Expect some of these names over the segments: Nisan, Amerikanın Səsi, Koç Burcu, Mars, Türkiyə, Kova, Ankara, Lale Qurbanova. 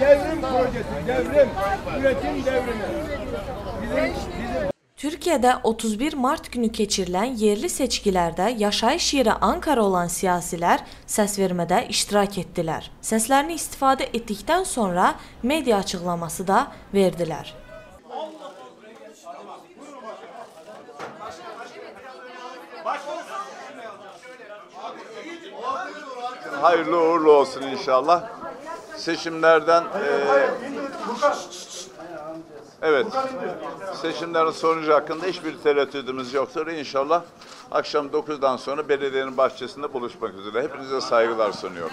Devrim projesi, devrim, üretim devrimi. Türkiye'de 31 Mart günü keçirilen yerli seçkilerde yaşayış yeri Ankara olan siyasiler səs vermədə iştirak etdilər. Səslərini istifadə etdikdən sonra media açıqlaması da verdilər. Hayırlı uğurlu olsun inşallah. Seçimlerden evet, seçimlerin sonucu hakkında hiçbir tereddüdümüz yoktur. İnşallah akşam 9'dan sonra belediyenin bahçesinde buluşmak üzere. Hepinize saygılar sunuyorum.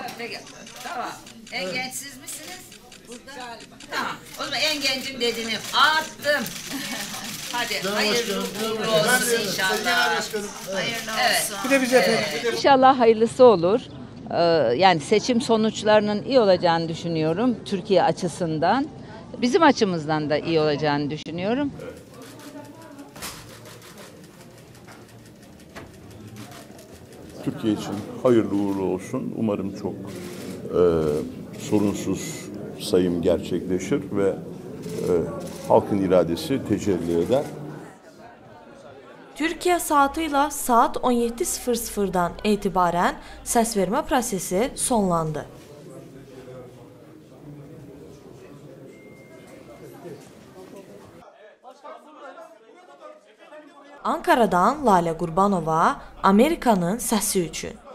Tamam. En genç siz misiniz? Burada. Tamam. O zaman en gencim dediğini attım. Hadi hayırlı olsun inşallah. Hayırlı olsun. Evet. İnşallah hayırlısı olur. Yani seçim sonuçlarının iyi olacağını düşünüyorum. Türkiye açısından. Bizim açımızdan da iyi olacağını düşünüyorum. Türkiye için hayırlı uğurlu olsun. Umarım çok sorunsuz sayım gerçekleşir ve halkın iradesi tecelli eder. Türkiye saatiyle saat 17:00'dan itibaren səs vermə prosesi sonlandı. Ankara'dan Lale Qurbanova, Amerikanın səsi üçün.